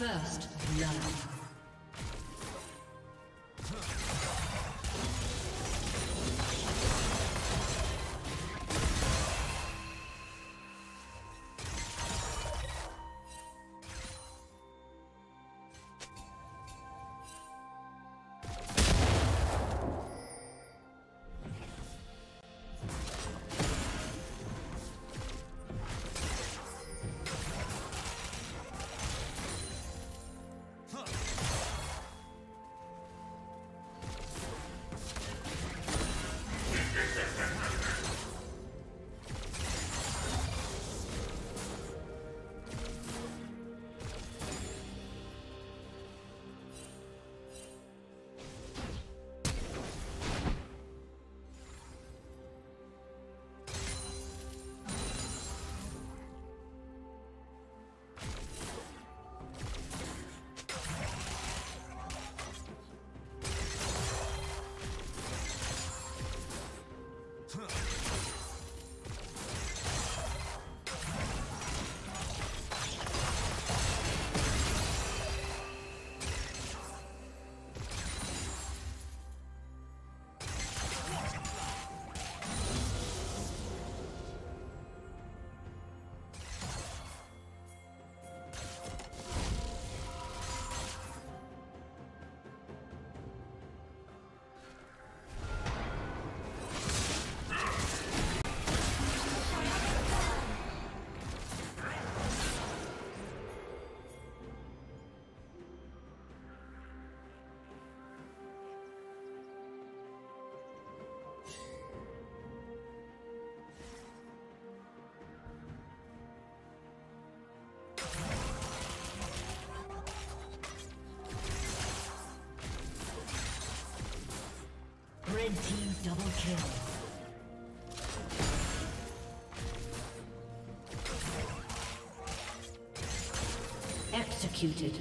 First love. Red team double kill. Executed.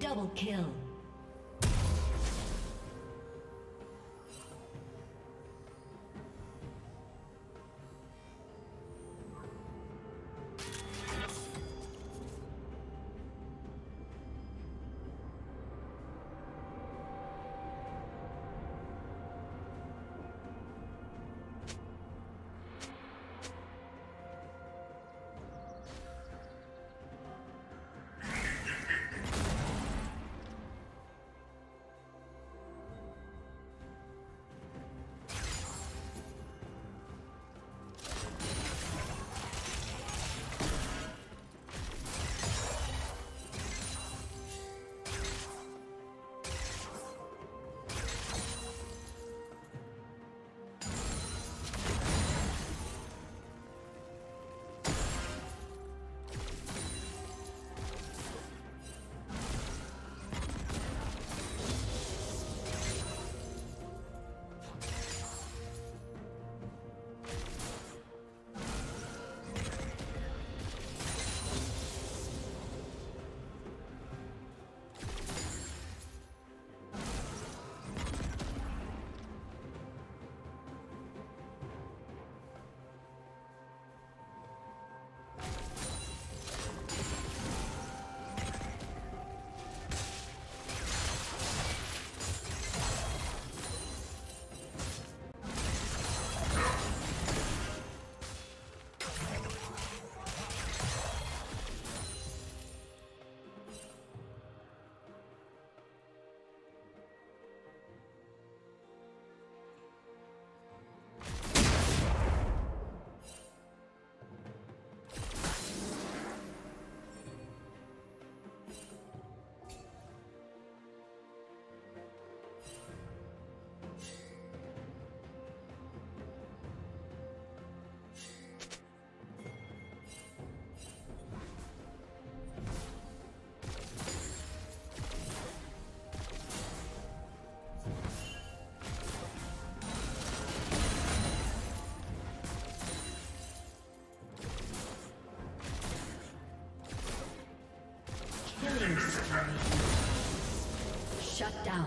Double kill. Shut down.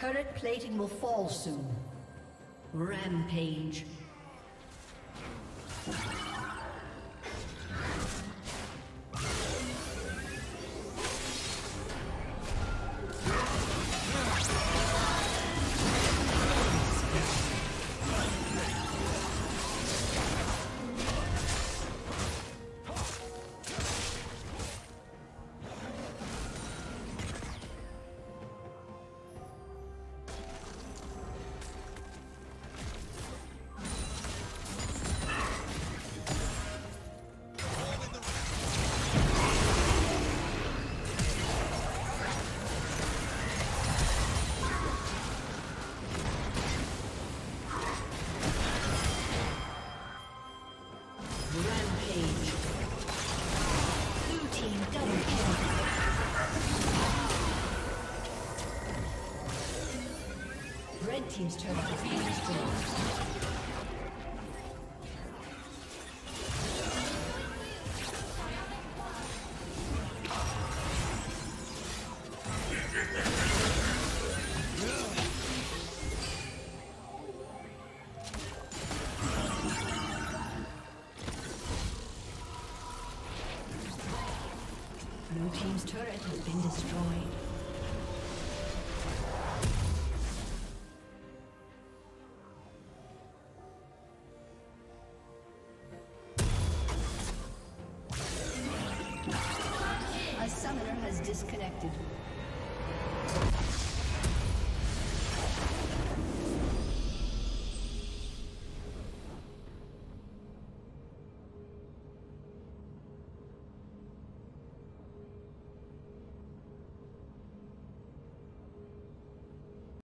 Turret plating will fall soon. Rampage. Team's turn to be destroyed. Blue team's turret has been destroyed. Disconnected.